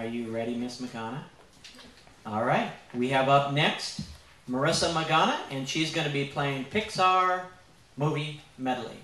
Are you ready, Miss Magana? All right. We have up next Marissa Magana, and she's going to be playing Pixar movie medley.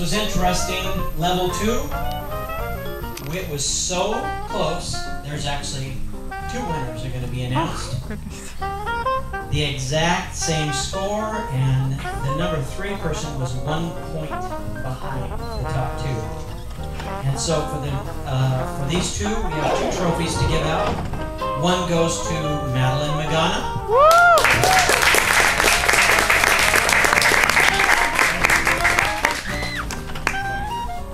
Was interesting. Level 2, it was so close, there's actually 2 winners are going to be announced. Oh, the exact same score, and the number three person was 1 point behind the top two. And so for these two, we have two trophies to give out. One goes to Marissa Magana. Woo!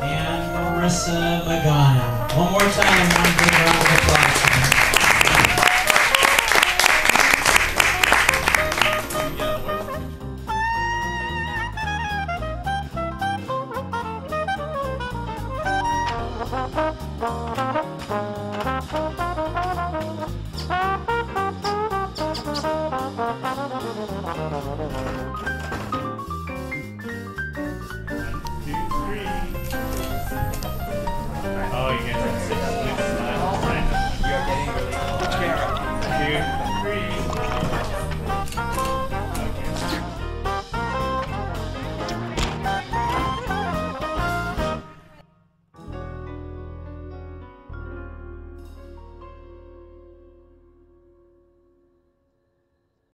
And Marissa Magana. One more time, one big round of applause.